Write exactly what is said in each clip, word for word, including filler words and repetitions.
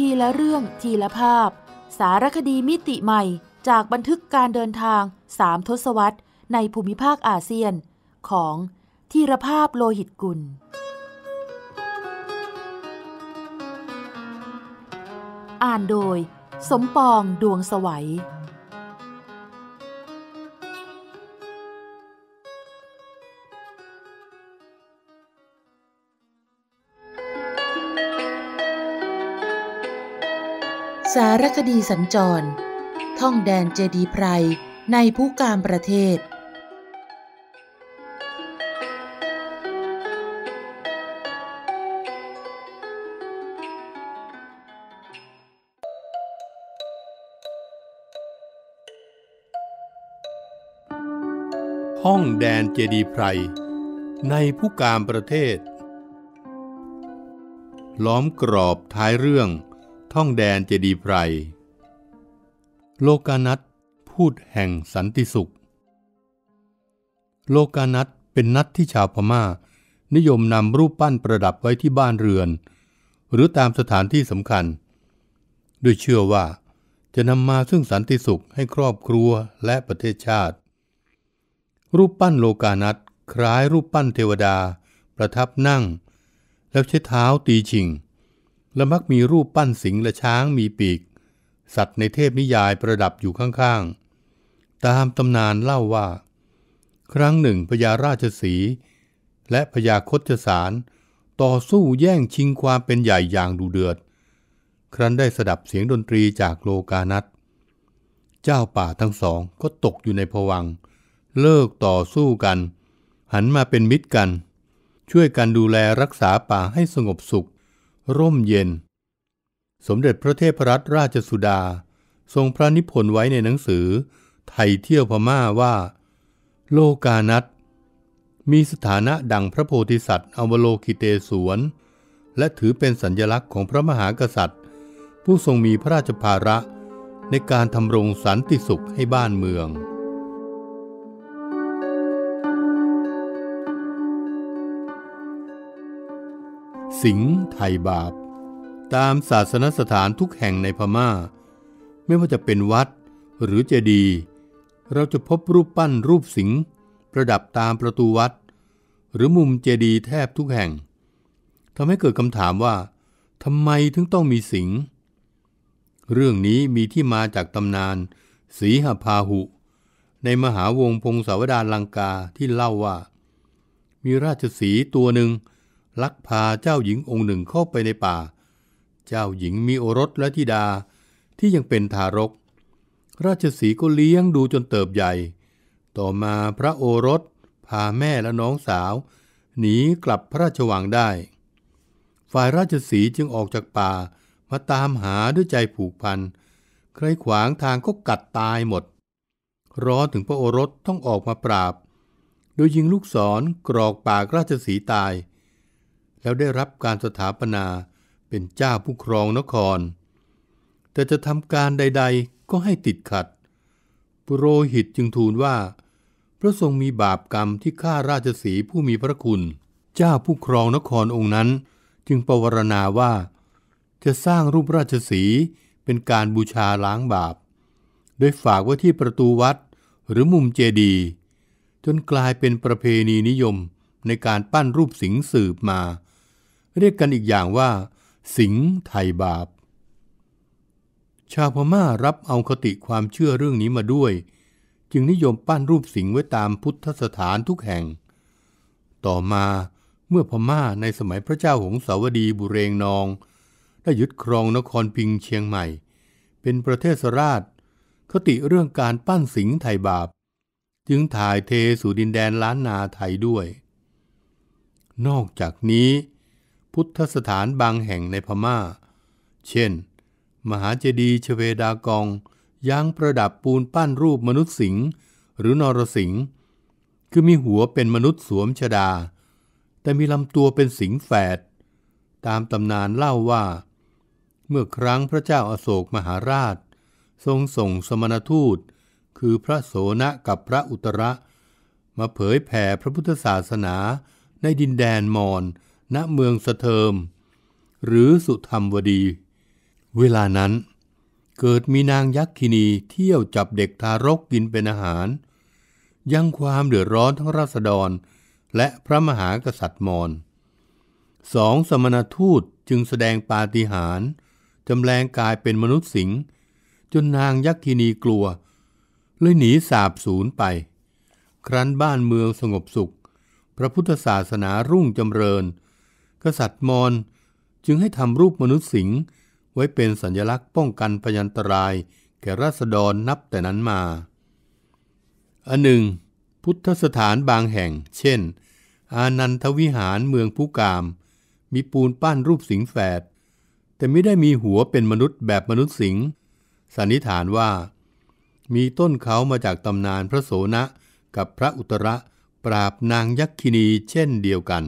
ทีละเรื่องทีละภาพสารคดีมิติใหม่จากบันทึกการเดินทางสามทศวรรษในภูมิภาคอาเซียนของธีรภาพโลหิตกุลอ่านโดยสมปองดวงสวัยสารคดีสัญจรท่องแดนเจดีไพรในภูกามประเทศท่องแดนเจดีไพรในภูกามประเทศล้อมกรอบท้ายเรื่องท่องแดนเจดีไพรโลกานัทพูดแห่งสันติสุขโลกานัทเป็นนัทที่ชาวพม่านิยมนำรูปปั้นประดับไว้ที่บ้านเรือนหรือตามสถานที่สำคัญโดยเชื่อว่าจะนำมาซึ่งสันติสุขให้ครอบครัวและประเทศชาติรูปปั้นโลกานัทคล้ายรูปปั้นเทวดาประทับนั่งแล้วใช้เท้าตีชิงและมักมีรูปปั้นสิงห์และช้างมีปีกสัตว์ในเทพนิยายประดับอยู่ข้างๆตามตำนานเล่าว่าครั้งหนึ่งพญาราชสีห์และพญาคชสารต่อสู้แย่งชิงความเป็นใหญ่อย่างดุเดือดครั้นได้สดับเสียงดนตรีจากโลกานัทเจ้าป่าทั้งสองก็ตกอยู่ในภวังค์เลิกต่อสู้กันหันมาเป็นมิตรกันช่วยกันดูแลรักษาป่าให้สงบสุขร่มเย็นสมเด็จพระเทพรัตนราชสุดาทรงพระนิพนธ์ไว้ในหนังสือไทยเที่ยวพม่าว่าโลกานัทมีสถานะดังพระโพธิสัตว์อวโลกิเตศวรและถือเป็นสัญลักษณ์ของพระมหากษัตริย์ผู้ทรงมีพระราชภาระในการทำรงสันติสุขให้บ้านเมืองสิงห์ไถ่บาปตามศาสนสถานทุกแห่งในพม่าไม่ว่าจะเป็นวัดหรือเจดีย์เราจะพบรูปปั้นรูปสิงห์ประดับตามประตูวัดหรือมุมเจดีย์แทบทุกแห่งทำให้เกิดคำถามว่าทำไมถึงต้องมีสิงห์เรื่องนี้มีที่มาจากตำนานสีหพาหุในมหาวงศ์พงศาวดารลังกาที่เล่าว่ามีราชสีห์ตัวหนึ่งลักพาเจ้าหญิงองค์หนึ่งเข้าไปในป่าเจ้าหญิงมีโอรสและธิดาที่ยังเป็นทารกราชสีห์ก็เลี้ยงดูจนเติบใหญ่ต่อมาพระโอรสพาแม่และน้องสาวหนีกลับพระราชวังได้ฝ่ายราชสีห์จึงออกจากป่ามาตามหาด้วยใจผูกพันใครขวางทางก็กัดตายหมดรอถึงพระโอรสต้องออกมาปราบโดยยิงลูกศรกรอกปากราชสีห์ตายแล้วได้รับการสถาปนาเป็นเจ้าผู้ครองนครแต่จะทำการใดๆก็ให้ติดขัดปุโรหิตจึงทูลว่าพระทรงมีบาปกรรมที่ฆ่าราชสีห์ผู้มีพระคุณเจ้าผู้ครองนครองค์นั้นจึงปวารณาว่าจะสร้างรูปราชสีห์เป็นการบูชาล้างบาปโดยฝากไว้ที่ประตูวัดหรือมุมเจดีย์จนกลายเป็นประเพณีนิยมในการปั้นรูปสิงห์สืบมาเรียกกันอีกอย่างว่าสิงห์ไถ่บาปชาวพม่ารับเอาคติความเชื่อเรื่องนี้มาด้วยจึงนิยมปั้นรูปสิงห์ไว้ตามพุทธสถานทุกแห่งต่อมาเมื่อพม่าในสมัยพระเจ้าหงสาวดีบุเรงนองได้ยึดครองนครพิงเชียงใหม่เป็นประเทศราชคติเรื่องการปั้นสิงห์ไถ่บาปจึงถ่ายเทสู่ดินแดนล้านนาไทยด้วยนอกจากนี้พุทธสถานบางแห่งในพม่าเช่นมหาเจดีย์ชเวดากองยังประดับปูนปั้นรูปมนุษย์สิงห์หรือนรสิงห์คือมีหัวเป็นมนุษย์สวมชฎาแต่มีลำตัวเป็นสิงห์แฝดตามตำนานเล่าว่าเมื่อครั้งพระเจ้าอโศกมหาราชทรงส่งสมณทูตคือพระโสณะกับพระอุตระมาเผยแผ่พระพุทธศาสนาในดินแดนมอญณเมืองสะเทิมหรือสุธรรมวดี เวลานั้นเกิดมีนางยักษิณีเที่ยวจับเด็กทารกกินเป็นอาหารยังความเดือดร้อนทั้งราษฎรและพระมหากษัตริย์มอญสองสมณทูตจึงแสดงปาฏิหาริย์จำแรงกายเป็นมนุษย์สิงห์จนนางยักษินีกลัวเลยหนีสาบสูญไปครั้นบ้านเมืองสงบสุขพระพุทธศาสนารุ่งจำเริญกษัตริย์มอญจึงให้ทำรูปมนุษย์สิงห์ไว้เป็นสัญลักษณ์ป้องกันพยันตรายแก่ราษฎรนับแต่นั้นมาอันหนึ่งพุทธสถานบางแห่งเช่นอานันทวิหารเมืองภูกามมีปูนปั้นรูปสิงห์แฝดแต่ไม่ได้มีหัวเป็นมนุษย์แบบมนุษย์สิงห์สันนิษฐานว่ามีต้นเขามาจากตำนานพระโสณะกับพระอุตระปราบนางยักษินีเช่นเดียวกัน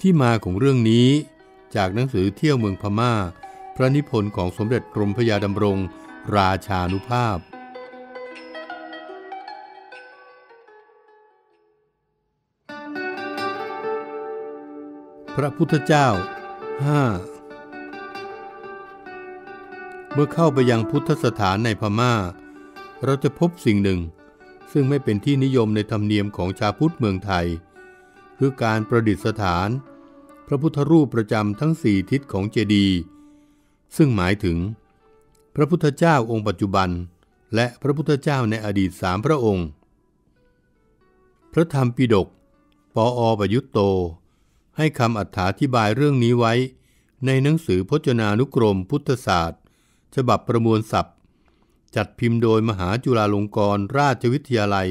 ที่มาของเรื่องนี้จากหนังสือเที่ยวเมืองพม่าพระนิพนธ์ของสมเด็จกรมพระยาดำรงราชานุภาพพระพุทธเจ้าห้าเมื่อเข้าไปยังพุทธสถานในพม่าเราจะพบสิ่งหนึ่งซึ่งไม่เป็นที่นิยมในธรรมเนียมของชาวพุทธเมืองไทยคือการประดิษฐานพระพุทธรูปประจำทั้งสี่ทิศของเจดีย์ซึ่งหมายถึงพระพุทธเจ้าองค์ปัจจุบันและพระพุทธเจ้าในอดีตสามพระองค์พระธรรมปิฎกปอประยุตโตให้คำอรรถาธิบายเรื่องนี้ไว้ในหนังสือพจนานุกรมพุทธศาสตร์ฉบับประมวลศัพท์จัดพิมพ์โดยมหาจุฬาลงกรณราชวิทยาลัย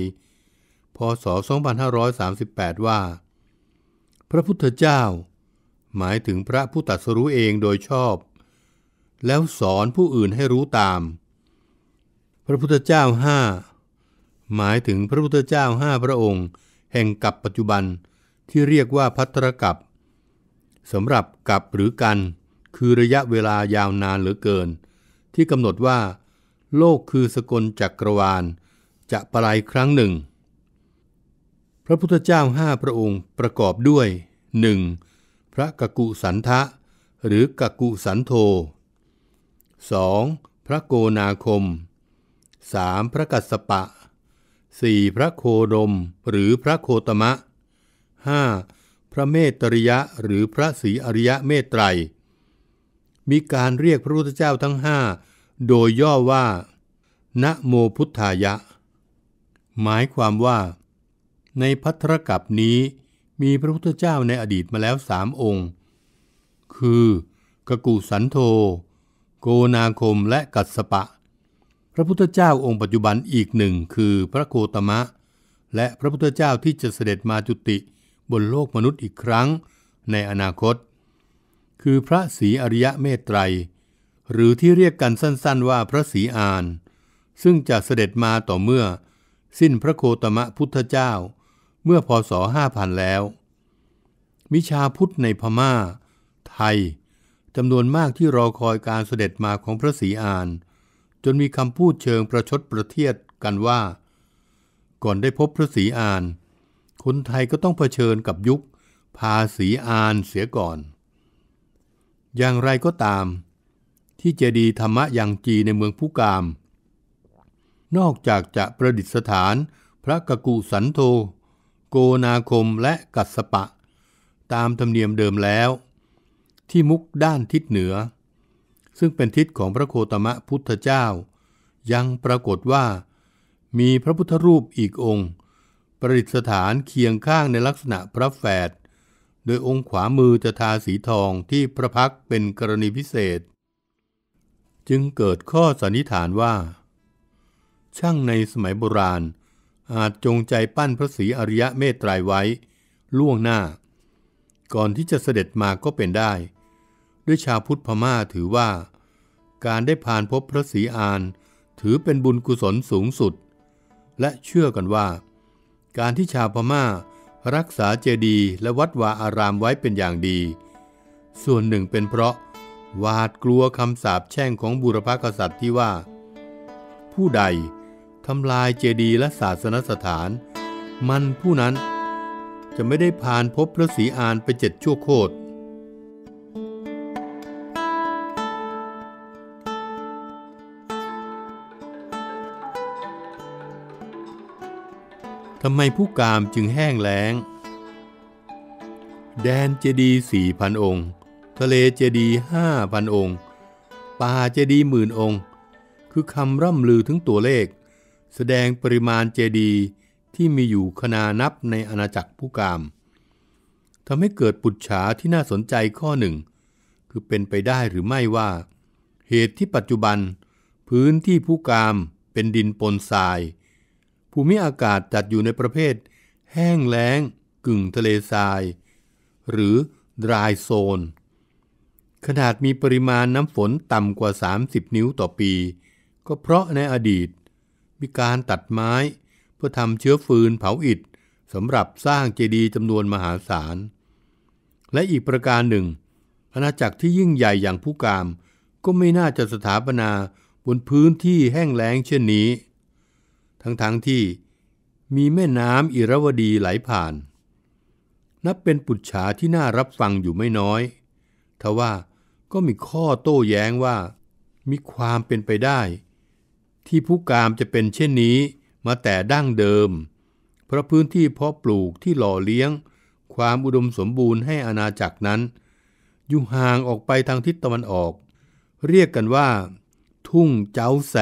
พศสองพันห้าร้อยสามสิบแปดว่าพระพุทธเจ้าหมายถึงพระผู้ตรัสรู้เองโดยชอบแล้วสอนผู้อื่นให้รู้ตามพระพุทธเจ้าห้าหมายถึงพระพุทธเจ้าห้าพระองค์แห่งกัปปัจจุบันที่เรียกว่าภัตตรกัปสำหรับกัปหรือกันคือระยะเวลายาวนานเหลือเกินที่กำหนดว่าโลกคือสกลจักรวาลจะปลัยครั้งหนึ่งพระพุทธเจ้าห้าพระองค์ประกอบด้วย หนึ่ง. พระกักกุสันทะหรือกักกุสันโธ สอง. พระโกนาคม สาม. พระกัสสปะ สี่. พระโคดมหรือพระโคตมะ ห้า. พระเมตตริยะหรือพระศรีอริยเมตไตรมีการเรียกพระพุทธเจ้าทั้งห้าโดยย่อว่านะโมพุทธายะหมายความว่าในภัตตรกัปนี้มีพระพุทธเจ้าในอดีตมาแล้วสามองค์คือกักกุสันโธโกนาคมและกัสสปะพระพุทธเจ้าองค์ปัจจุบันอีกหนึ่งคือพระโคตมะและพระพุทธเจ้าที่จะเสด็จมาจุติบนโลกมนุษย์อีกครั้งในอนาคตคือพระศรีอริยเมตไตรหรือที่เรียกกันสั้นๆว่าพระศรีอานซึ่งจะเสด็จมาต่อเมื่อสิ้นพระโคตมะพุทธเจ้าเมื่อพศห้าพันแล้วมิชาพุทธในพม่าไทยจำนวนมากที่รอคอยการเสด็จมาของพระศรีอานจนมีคำพูดเชิงประชดประเทียดกันว่าก่อนได้พบพระศรีอานคนไทยก็ต้องเผชิญกับยุคพาศรีอานเสียก่อนอย่างไรก็ตามที่เจดีย์ธรรมยังจีในเมืองภูกามนอกจากจะประดิษฐานพระกักกุสันโธโกนาคมและกัสสปะตามธรรมเนียมเดิมแล้วที่มุกด้านทิศเหนือซึ่งเป็นทิศของพระโคตมะพุทธเจ้ายังปรากฏว่ามีพระพุทธรูปอีกองค์ประดิษฐานเคียงข้างในลักษณะพระแฝดโดยองค์ขวามือจะทาสีทองที่พระพักตร์เป็นกรณีพิเศษจึงเกิดข้อสันนิษฐานว่าช่างในสมัยโบราณอาจจงใจปั้นพระศรีอริยเมตไตรไว้ล่วงหน้าก่อนที่จะเสด็จมาก็เป็นได้ด้วยชาวพุทธพม่าถือว่าการได้ผ่านพบพระศรีอานถือเป็นบุญกุศลสูงสุดและเชื่อกันว่าการที่ชาวพม่ารักษาเจดีย์และวัดวาอารามไว้เป็นอย่างดีส่วนหนึ่งเป็นเพราะหวาดกลัวคำสาปแช่งของบูรพกษัตริย์ที่ว่าผู้ใดทำลายเจดีย์และศาสนสถานมันผู้นั้นจะไม่ได้ผ่านพบพระศรีอานไปเจ็ดชั่วโคตร ทำไมผู้กามจึงแห้งแล้งแดนเจดีย์สี่พันองค์ทะเลเจดีย์ห้าพันองค์ป่าเจดีย์หมื่นองค์คือคำร่ำลือถึงตัวเลขแสดงปริมาณเจดีย์ที่มีอยู่ขนานับในอาณาจักรผู้กามทำให้เกิดปุจฉาที่น่าสนใจข้อหนึ่งคือเป็นไปได้หรือไม่ว่าเหตุที่ปัจจุบันพื้นที่ผู้กามเป็นดินปนทรายภูมิอากาศจัดอยู่ในประเภทแห้งแล้งกึ่งทะเลทรายหรือ dry zone ขนาดมีปริมาณน้ำฝนต่ำกว่าสามสิบนิ้วต่อปีก็เพราะในอดีตมีการตัดไม้เพื่อทำเชื้อฟืนเผาอิฐสำหรับสร้างเจดีย์จำนวนมหาศาลและอีกประการหนึ่งอาณาจักรที่ยิ่งใหญ่อย่างผู้กามก็ไม่น่าจะสถาปนาบนพื้นที่แห้งแล้งเช่นนี้ทั้งๆ ท, ที่มีแม่น้ำอิรวดีไหลผ่านนับเป็นปุจฉาที่น่ารับฟังอยู่ไม่น้อยทว่าก็มีข้อโต้แย้งว่ามีความเป็นไปได้ที่ผู้กามจะเป็นเช่นนี้มาแต่ดั้งเดิมเพราะพื้นที่เพาะปลูกที่หล่อเลี้ยงความอุดมสมบูรณ์ให้อาณาจักรนั้นอยู่ห่างออกไปทางทิศตะวันออกเรียกกันว่าทุ่งเจ้าแส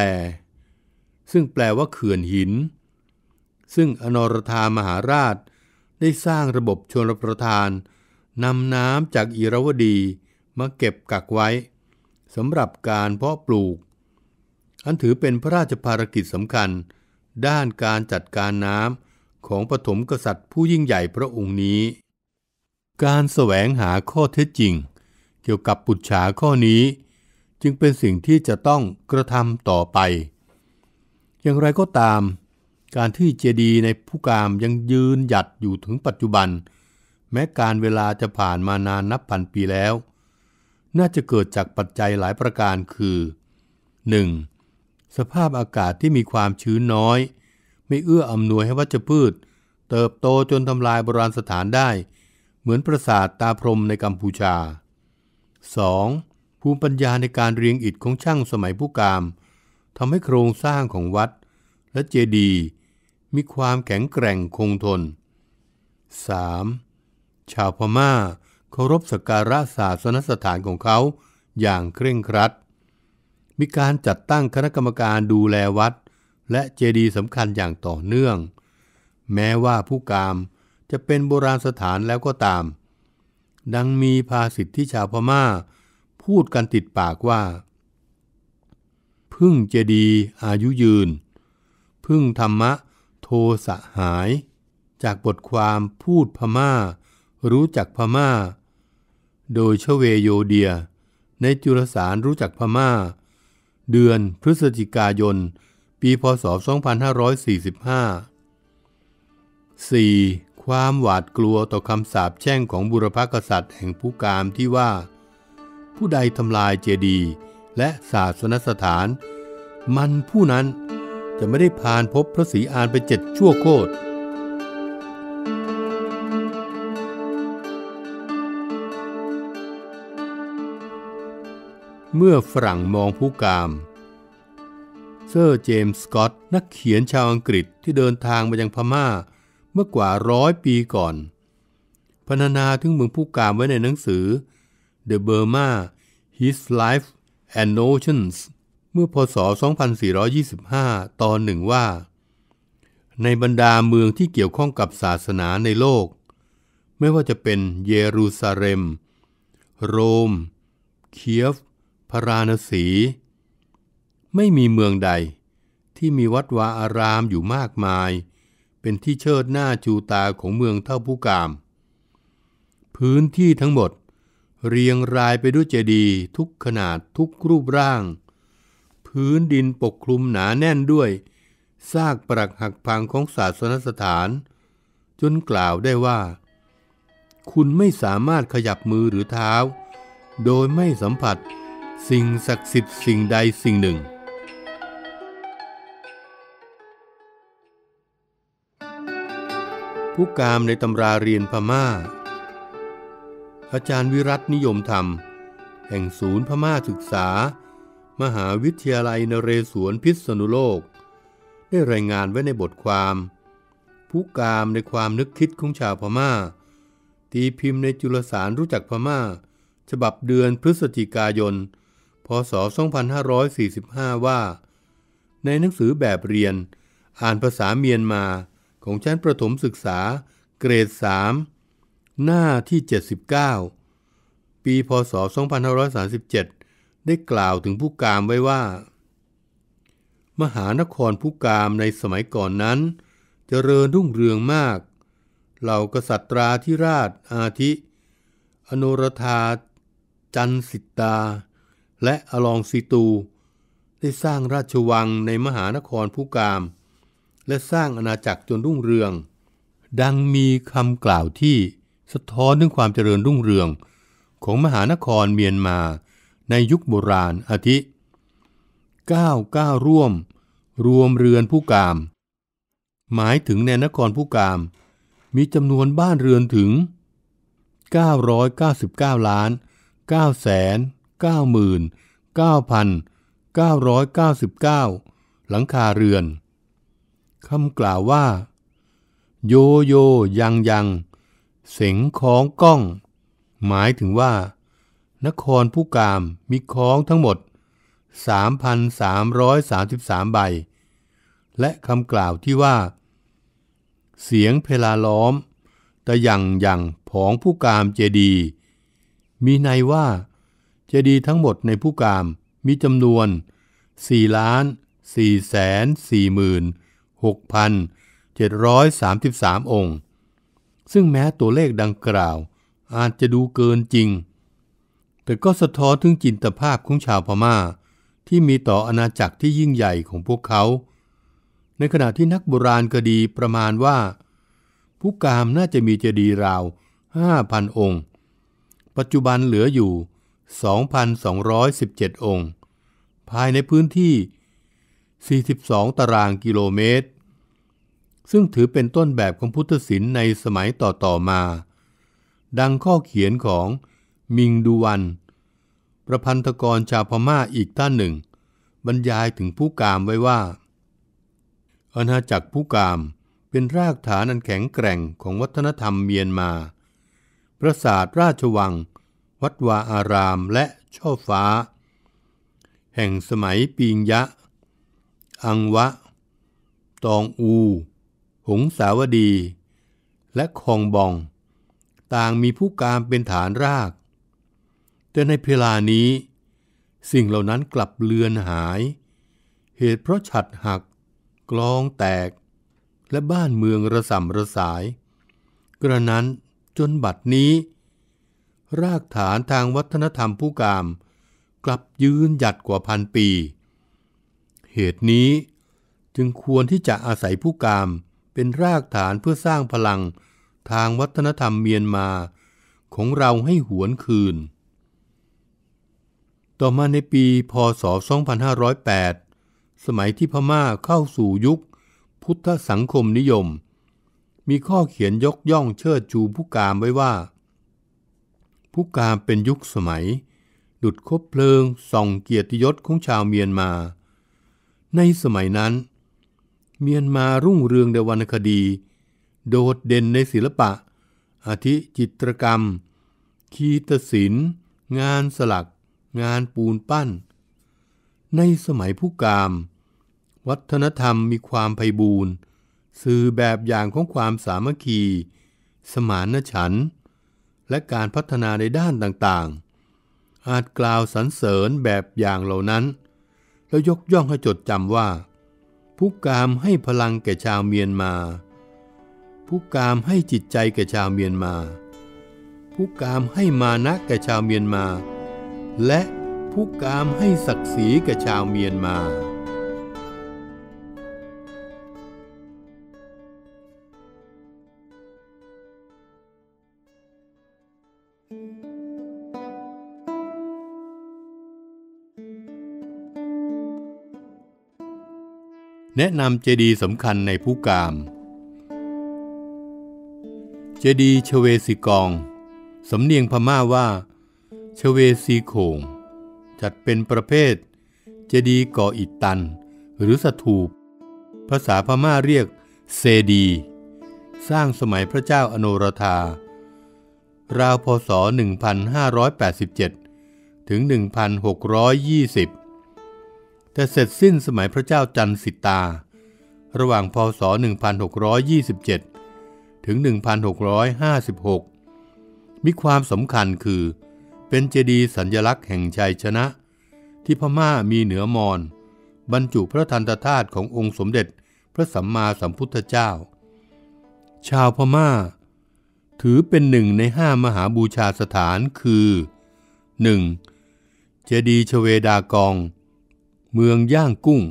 ซึ่งแปลว่าเขื่อนหินซึ่งอนรธามหาราชได้สร้างระบบชลประทานนำน้ำจากอิรวดีมาเก็บกักไว้สำหรับการเพาะปลูกอันถือเป็นพระราชภารกิจสำคัญด้านการจัดการน้ำของปฐมกษัตริย์ผู้ยิ่งใหญ่พระองค์นี้การแสวงหาข้อเท็จจริงเกี่ยวกับปุจฉาข้อนี้จึงเป็นสิ่งที่จะต้องกระทำต่อไปอย่างไรก็ตามการที่เจดีย์ในผู้กามยังยืนหยัดอยู่ถึงปัจจุบันแม้การเวลาจะผ่านมานานนับพันปีแล้วน่าจะเกิดจากปัจจัยหลายประการคือ หนึ่ง. สภาพอากาศที่มีความชื้นน้อยไม่เอื้ออำนวยให้วัชพืชเติบโตจนทำลายโบราณสถานได้เหมือนปราสาทตาพรหมในกัมพูชา สอง. ภูมิปัญญาในการเรียงอิฐของช่างสมัยผู้กามทำให้โครงสร้างของวัดและเจดีย์มีความแข็งแกร่งคงทน สาม. ชาวพม่าเคารพสักการะศาสนสถานของเขาอย่างเคร่งครัดมีการจัดตั้งคณะกรรมการดูแลวัดและเจดีย์สำคัญอย่างต่อเนื่องแม้ว่าผู้กามจะเป็นโบราณสถานแล้วก็ตามดังมีภาษิตที่ชาวพม่าพูดกันติดปากว่าพึ่งเจดีย์อายุยืนพึ่งธรรมะโทสะหายจากบทความพูดพม่ารู้จักพม่าโดยชเวโยเดียในจุลสารรู้จักพม่าเดือนพฤศจิกายนปีพ.ศ. สองพันห้าร้อยสี่สิบห้า สี่. ความหวาดกลัวต่อคำสาปแช่งของบุรพกษัตริย์แห่งผู้กามที่ว่าผู้ใดทำลายเจดีย์และศาสนสถานมันผู้นั้นจะไม่ได้ผ่านพบพระศรีอานไปเจ็ดชั่วโคตรเมื่อฝรั่งมองผู้กามเซอร์เจมส์สก็อตต์นักเขียนชาวอังกฤษที่เดินทางมายังพม่าเมื่อกว่าร้อยปีก่อนพรรณนาถึงเมืองผู้กามไว้ในหนังสือ The Burma His Life and Notionsเมื่อพ.ศ. สองพันสี่ร้อยยี่สิบห้า ตอนหนึ่งว่าในบรรดาเมืองที่เกี่ยวข้องกับศาสนาในโลกไม่ว่าจะเป็นเยรูซาเล็มโรมเคียฟพาราณสีไม่มีเมืองใดที่มีวัดวาอารามอยู่มากมายเป็นที่เชิดหน้าชูตาของเมืองเท่าผู้กามพื้นที่ทั้งหมดเรียงรายไปด้วยเจดีย์ทุกขนาดทุกรูปร่างพื้นดินปกคลุมหนาแน่นด้วยซากปรักหักพังของศาสนสถานจนกล่าวได้ว่าคุณไม่สามารถขยับมือหรือเท้าโดยไม่สัมผัสสิ่งศักดิ์สิทธิ์สิ่งใดสิ่งหนึ่งผู้กามในตำราเรียนพม่าอาจารย์วิรัตนิยมธรรมแห่งศูนย์พม่าศึกษามหาวิทยาลัยนเรศวรพิษณุโลกได้รายงานไว้ในบทความ ผู้กามในความนึกคิดของชาวพม่าตีพิมพ์ในจุลสารรู้จักพม่าฉบับเดือนพฤศจิกายนพ.ศ. สองพันห้าร้อยสี่สิบห้า ว่าในหนังสือแบบเรียนอ่านภาษาเมียนมาของชั้นประถมศึกษาเกรดสามหน้าที่เจ็ดสิบเก้าปีพ.ศ. สองพันห้าร้อยสามสิบเจ็ดได้กล่าวถึงผู้กามไว้ว่ามหานครผู้กามในสมัยก่อนนั้นเจริญรุ่งเรืองมากเหล่ากษัตราธิราชอาทิอโนรธาจันสิตาและอลองสีตูได้สร้างราชวังในมหานครผู้กามและสร้างอาณาจักรจนรุ่งเรืองดังมีคำกล่าวที่สะท้อนถึงความเจริญรุ่งเรืองของมหานครเมียนมาในยุคโบราณอาทิก้าวก้าวร่วมรวมเรือนผู้กามหมายถึงในนครผู้กามมีจำนวนบ้านเรือนถึงเก้าร้อยเก้าสิบเก้าล้าน เก้าแสนเก้าหมื่นเก้าพันเก้าร้อยเก้าสิบเก้า หลังคาเรือนคำกล่าวว่าโยโยยังยังเสียงค้องก้องหมายถึงว่านครผู้กามมีค้องทั้งหมด สามพันสามร้อยสามสิบสาม ใบและคำกล่าวที่ว่าเสียงเพลาล้อมแต่ยังยังผองผู้กามเจดีมีในว่าเจดีทั้งหมดในผู้กามมีจำนวน สี่ล้านสี่แสนสี่หมื่นหกพันเจ็ดร้อยสามสิบสาม องค์ซึ่งแม้ตัวเลขดังกล่าวอาจจะดูเกินจริงแต่ก็สะท้อนถึงจินตภาพของชาวพม่าที่มีต่ออาณาจักรที่ยิ่งใหญ่ของพวกเขาในขณะที่นักโบราณคดีประมาณว่าผู้กามน่าจะมีเจดีย์ราว ห้าพัน องค์ปัจจุบันเหลืออยู่ สองพันสองร้อยสิบเจ็ด องค์ภายในพื้นที่สี่สิบสองตารางกิโลเมตรซึ่งถือเป็นต้นแบบของพุทธศิลป์ในสมัยต่อๆมาดังข้อเขียนของมิงดูวันประพันธกรชาวพม่าอีกท่านหนึ่งบรรยายถึงผู้กามไว้ว่าอาณาจักรผู้กามเป็นรากฐานอันแข็งแกร่งของวัฒนธรรมเมียนมาปราสาทราชวังวัดวาอารามและช่อฟ้าแห่งสมัยปิงยะอังวะตองอูหงสาวดีและคองบองต่างมีผู้กามเป็นฐานรากแต่ในเวลานี้สิ่งเหล่านั้นกลับเลือนหายเหตุเพราะฉัตรหักกลองแตกและบ้านเมืองระส่ำระสายกระนั้นจนบัดนี้รากฐานทางวัฒนธรรมผู้กามกลับยืนหยัดกว่าพันปีเหตุนี้จึงควรที่จะอาศัยผู้กามเป็นรากฐานเพื่อสร้างพลังทางวัฒนธรรมเมียนมาของเราให้หวนคืนต่อมาในปีพ.ศ. สองพันห้าร้อยแปดสมัยที่พม่าเข้าสู่ยุคพุทธสังคมนิยมมีข้อเขียนยกย่องเชิดชูผู้กามไว้ว่าผู้กามเป็นยุคสมัยดุจคบเพลิงส่องเกียรติยศของชาวเมียนมาในสมัยนั้นเมียนมารุ่งเรืองในวรรณคดีโดดเด่นในศิลปะอาทิจิตรกรรมขีตศิลป์งานสลักงานปูนปั้นในสมัยผู้กามวัฒนธรรมมีความไพบูรณ์สื่อแบบอย่างของความสามัคคีสมานฉันท์และการพัฒนาในด้านต่างๆอาจกล่าวสรรเสริญแบบอย่างเหล่านั้นแล้วยกย่องให้จดจำว่าผู้กามให้พลังแก่ชาวเมียนมาผู้กามให้จิตใจแก่ชาวเมียนมาผู้กามให้มานะแก่ชาวเมียนมาและผู้กามให้ศักดิ์ศรีแก่ชาวเมียนมาแนะนำเจดีย์สำคัญในผู้กามเจดีย์ชเวสิกองสำเนียงพม่าว่าชเวสีโขงจัดเป็นประเภทเจดีย์ก่ออิฐตันหรือสถูปภาษาพม่าเรียกเซดี สร้างสมัยพระเจ้าอโนรธาราวพศหนึ่งพันห้าร้อยแปดสิบเจ็ดถึงหนึ่งพันหกร้อยยี่สิบแต่เสร็จสิ้นสมัยพระเจ้าจันสิตาระหว่างพศหนึ่งพันหกร้อยยี่สิบเจ็ดถึงหนึ่งพันหกร้อยห้าสิบหกมีความสำคัญคือเป็นเจดีย์สัญลักษณ์แห่งชัยชนะที่พม่ามีเหนือมอญบรรจุพระทันตธาตุขององค์สมเด็จพระสัมมาสัมพุทธเจ้าชาวพม่าถือเป็นหนึ่งในห้ามหาบูชาสถานคือ หนึ่ง. เจดีย์ชเวดากองเมืองย่างกุ้ง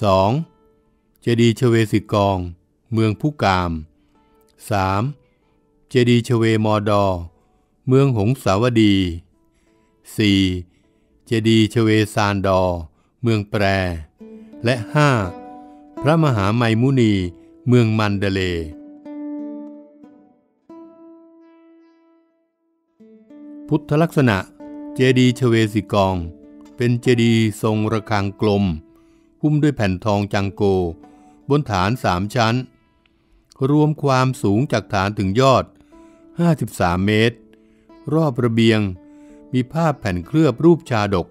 สอง. เจดีย์ชเวสิกองเมืองพุกาม สาม. เจดีย์ชเวมอดอเมืองหงสาวดี สี่. เจดีย์ชเวซานดอเมืองแปรและ ห้า. พระมหาไมมุนีเมืองมันเดเลพุทธลักษณะเจดีย์ชเวสิกองเป็นเจดีย์ทรงระฆังกลมหุ้มด้วยแผ่นทองจังโกบนฐานสามชั้นรวมความสูงจากฐานถึงยอดห้าสิบสามเมตรรอบระเบียงมีภาพแผ่นเคลือบรูปชาดก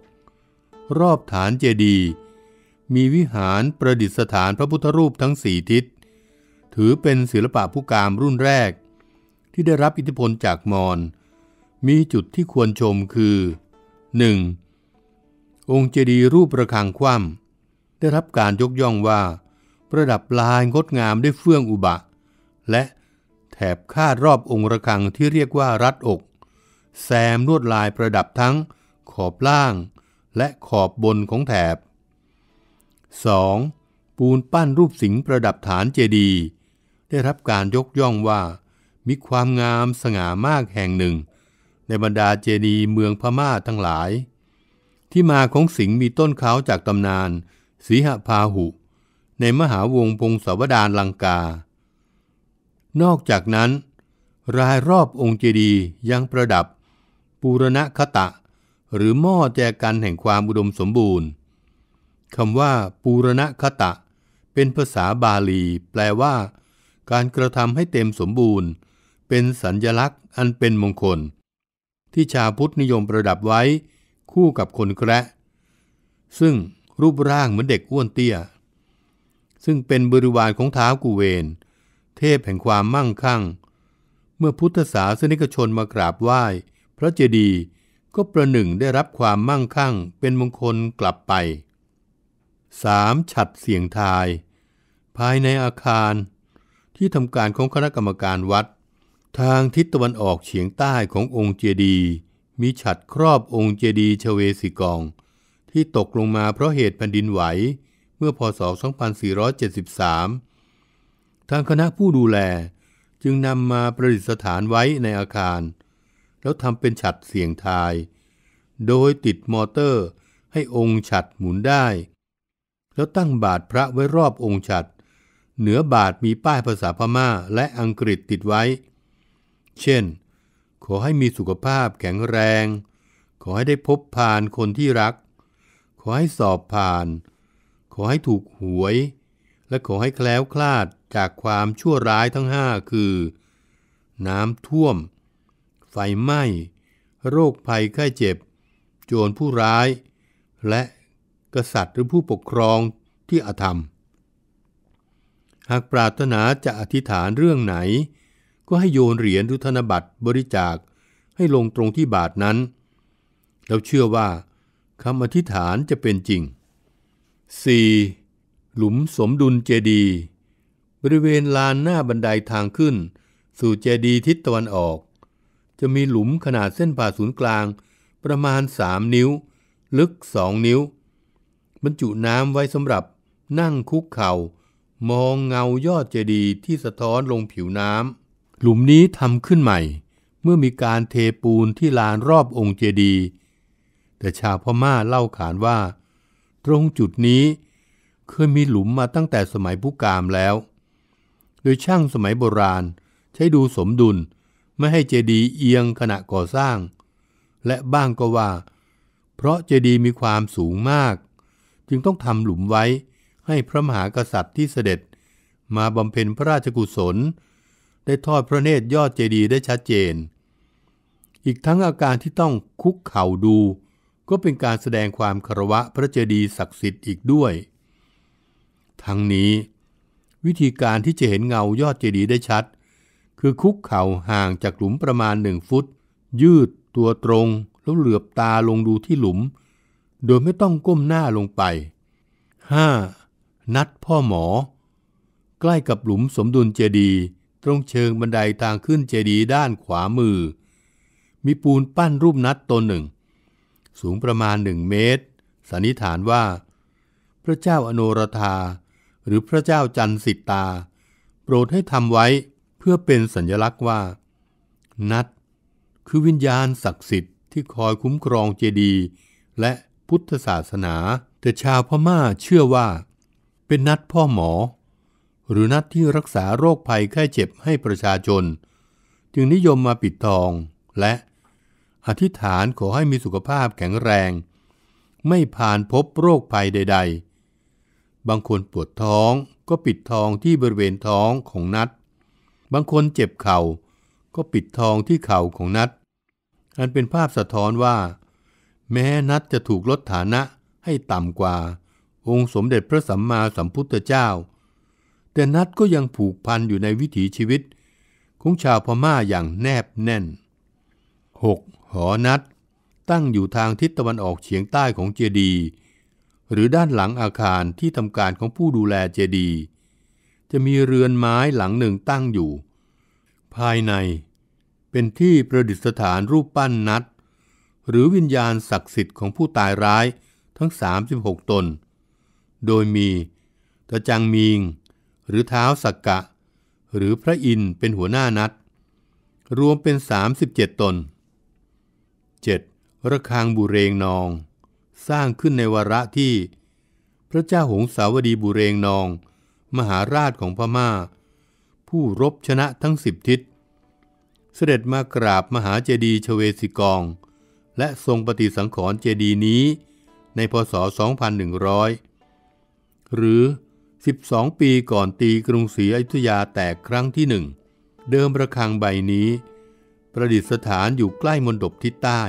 รอบฐานเจดีย์มีวิหารประดิษฐานพระพุทธรูปทั้งสี่ทิศถือเป็นศิลปะพุกามรุ่นแรกที่ได้รับอิทธิพลจากมอญมีจุดที่ควรชมคือ หนึ่ง. องค์เจดีย์รูประฆังคว่ำได้รับการยกย่องว่าประดับลายงดงามด้วยเฟื่องอุบะและแถบคาดรอบองค์ระฆังที่เรียกว่ารัดอกแซมลวดลายประดับทั้งขอบล่างและขอบบนของแถบ สอง. ปูนปั้นรูปสิงห์ประดับฐานเจดีย์ได้รับการยกย่องว่ามีความงามสง่ามากแห่งหนึ่งในบรรดาเจดีย์เมืองพม่าทั้งหลายที่มาของสิงห์มีต้นเขาจากตำนานสีหพาหุในมหาวงศ์พงศาวดารลังกานอกจากนั้นรายรอบองค์เจดีย์ยังประดับปูรณคตะหรือหม้อแจกันแห่งความอุดมสมบูรณ์คำว่าปูรณคตะเป็นภาษาบาลีแปลว่าการกระทำให้เต็มสมบูรณ์เป็นสัญลักษณ์อันเป็นมงคลที่ชาวพุทธนิยมประดับไว้คู่กับคนแคระซึ่งรูปร่างเหมือนเด็กอ้วนเตี้ยซึ่งเป็นบริวารของท้าวกุเวนเทพแห่งความมั่งคั่งเมื่อพุทธศาสนิกชนมากราบไหว้พระเจดีย์ก็ประหนึ่งได้รับความมั่งคั่งเป็นมงคลกลับไป สาม. ฉัตรเสี่ยงทายภายในอาคารที่ทำการของคณะกรรมการวัดทางทิศตะวันออกเฉียงใต้ขององค์เจดีย์มีฉัตรครอบองค์เจดีย์ชเวสิกองที่ตกลงมาเพราะเหตุแผ่นดินไหวเมื่อพศสองพันสี่ร้อยเจ็ดสิบสามทางคณะผู้ดูแลจึงนำมาประดิษฐานไว้ในอาคารแล้วทำเป็นฉัตรเสี่ยงทายโดยติดมอเตอร์ให้องค์ฉัตรหมุนได้แล้วตั้งบาทพระไว้รอบองค์ฉัตรเหนือบาทมีป้ายภาษาพม่าและอังกฤษติดไว้เช่นขอให้มีสุขภาพแข็งแรงขอให้ได้พบผ่านคนที่รักขอให้สอบผ่านขอให้ถูกหวยและขอให้แคล้วคลาดจากความชั่วร้ายทั้งห้าคือน้ำท่วมไฟไหม้โรคภัยไข้เจ็บโจรผู้ร้ายและกษัตริย์หรือผู้ปกครองที่อธรรมหากปรารถนาจะอธิษฐานเรื่องไหนก็ให้โยนเหรียญหรือธนบัตรบริจาคให้ลงตรงที่บาทนั้นแล้วเชื่อว่าคำอธิษฐานจะเป็นจริง สี่. หลุมสมดุลเจดีย์บริเวณลานหน้าบันไดทางขึ้นสู่เจดีย์ทิศตะวันออกจะมีหลุมขนาดเส้นผ่าศูนย์กลางประมาณสามนิ้วลึกสองนิ้วบรรจุน้ำไว้สำหรับนั่งคุกเข่ามองเงายอดเจดีย์ที่สะท้อนลงผิวน้ำหลุมนี้ทำขึ้นใหม่เมื่อมีการเทปูนที่ลานรอบองค์เจดีย์แต่ชาวพม่าเล่าขานว่าตรงจุดนี้เคยมีหลุมมาตั้งแต่สมัยพุกามแล้วโดยช่างสมัยโบราณใช้ดูสมดุลไม่ให้เจดีย์เอียงขณะก่อสร้างและบ้างก็ว่าเพราะเจดีย์มีความสูงมากจึงต้องทำหลุมไว้ให้พระมหากษัตริย์ที่เสด็จมาบำเพ็ญพระราชกุศล ได้ทอดพระเนตรยอดเจดีย์ได้ชัดเจนอีกทั้งอาการที่ต้องคุกเข่าดูก็เป็นการแสดงความเคารวะพระเจดีย์ศักดิ์สิทธิ์อีกด้วยทั้งนี้วิธีการที่จะเห็นเงายอดเจดีย์ได้ชัดคือคุกเข่าห่างจากหลุมประมาณหนึ่งฟุตยืดตัวตรงแล้วเหลือบตาลงดูที่หลุมโดยไม่ต้องก้มหน้าลงไปห้านัดพ่อหมอใกล้กับหลุมสมดุลเจดีย์ตรงเชิงบันไดทางขึ้นเจดีย์ด้านขวามือมีปูนปั้นรูปนัดตนหนึ่งสูงประมาณหนึ่งเมตรสันนิษฐานว่าพระเจ้าอโนรธาหรือพระเจ้าจันสิตาโปรดให้ทำไว้เพื่อเป็นสัญลักษณ์ว่านัดคือวิญญาณศักดิ์สิทธิ์ที่คอยคุ้มครองเจดีย์และพุทธศาสนาแต่ชาวพม่าเชื่อว่าเป็นนัดพ่อหมอหรือนัดที่รักษาโรคภัยไข้เจ็บให้ประชาชนจึงนิยมมาปิดทองและอธิษฐานขอให้มีสุขภาพแข็งแรงไม่ผ่านพบโรคภัยใดๆบางคนปวดท้องก็ปิดทองที่บริเวณท้องของนัดบางคนเจ็บเข่าก็ปิดทองที่เข่าของนัดอันเป็นภาพสะท้อนว่าแม้นัดจะถูกลดฐานะให้ต่ำกว่าองค์สมเด็จพระสัมมาสัมพุทธเจ้าแต่นัดก็ยังผูกพันอยู่ในวิถีชีวิตของชาวพม่าอย่างแนบแน่นหกหอนัดตั้งอยู่ทางทิศตะวันออกเฉียงใต้ของเจดีย์หรือด้านหลังอาคารที่ทำการของผู้ดูแลเจดีย์จะมีเรือนไม้หลังหนึ่งตั้งอยู่ภายในเป็นที่ประดิษฐานรูปปั้นนัดหรือวิญญาณศักดิ์สิทธิ์ของผู้ตายร้ายทั้งสามสิบหกตนโดยมีตะจังมีงหรือเท้าสักกะหรือพระอินทร์เป็นหัวหน้านัดรวมเป็นสามสิบเจ็ดตนเจ็ดระฆังบุเรงนองสร้างขึ้นในวาระที่พระเจ้าหงสาวดีบุเรงนองมหาราชของพม่าผู้รบชนะทั้งสิบทิศเสด็จมากราบมหาเจดีย์ชเวสิกองและทรงปฏิสังขรณ์เจดีย์นี้ในพ.ศ. สองพันหนึ่งร้อยหรือสิบสองปีก่อนตีกรุงศรีอยุธยาแตกครั้งที่หนึ่งเดิมระฆังใบนี้ประดิษฐานอยู่ใกล้มณฑปทิศใต้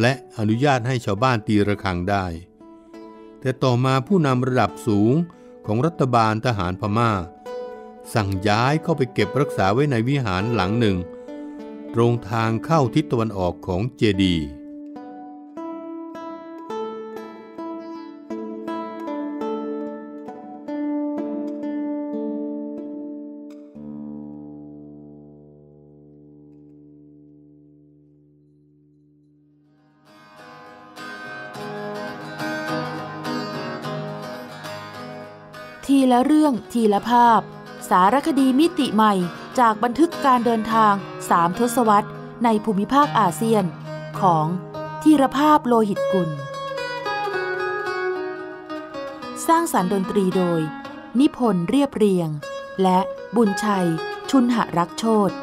และอนุญาตให้ชาวบ้านตีระฆังได้แต่ต่อมาผู้นำระดับสูงของรัฐบาลทหารพม่าสั่งย้ายเข้าไปเก็บรักษาไว้ในวิหารหลังหนึ่งตรงทางเข้าทิศตะวันออกของเจดีย์ทีละเรื่องทีละภาพสารคดีมิติใหม่จากบันทึกการเดินทางสามทศวรรษในภูมิภาคอาเซียนของธีรภาพโลหิตกุลสร้างสรรค์ดนตรีโดยนิพนธ์เรียบเรียงและบุญชัยชุนหรักโชติ